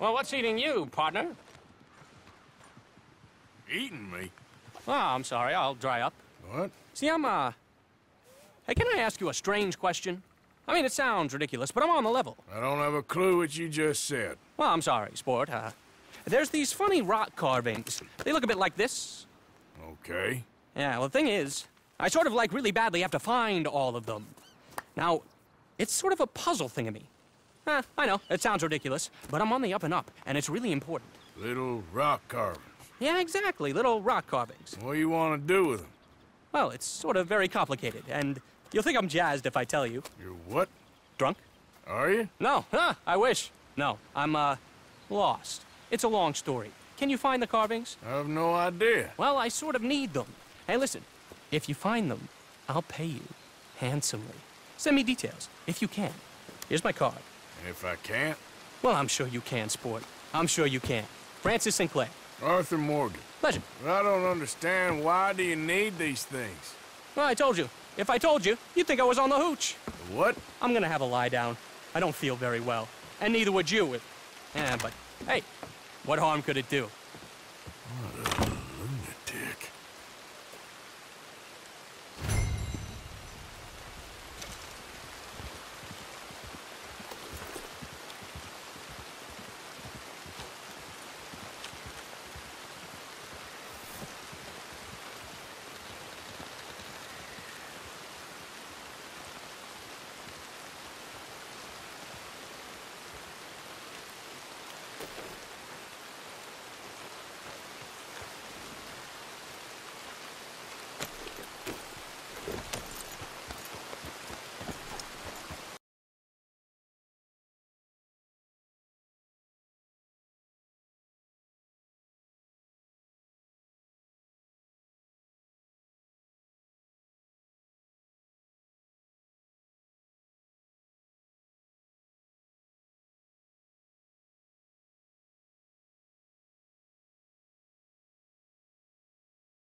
Well, what's eating you, partner? Eating me? Oh, I'm sorry. I'll dry up. What? See, Hey, can I ask you a strange question? I mean, it sounds ridiculous, but I'm on the level. I don't have a clue what you just said. Well, I'm sorry, sport. There's these funny rock carvings. They look a bit like this. Okay. Yeah, well, the thing is, I sort of, like, really badly have to find all of them. Now, it's sort of a puzzle thingamy. I know, it sounds ridiculous, but I'm on the up and up, and it's really important. Little rock carvings. Yeah, exactly, little rock carvings. What do you want to do with them? Well, it's sort of very complicated, and you'll think I'm jazzed if I tell you. You're what? Drunk. Are you? No, I wish. No, I'm, lost. It's a long story. Can you find the carvings? I have no idea. Well, I sort of need them. Hey, listen, if you find them, I'll pay you handsomely. Send me details, if you can. Here's my card. And if I can't? Well, I'm sure you can, sport. I'm sure you can. Francis Sinclair. Arthur Morgan. Pleasure. Well, I don't understand. Why do you need these things? Well, I told you. If I told you, you'd think I was on the hooch. What? I'm gonna have a lie down. I don't feel very well. And neither would you. Yeah, but, hey, what harm could it do? What a lunatic.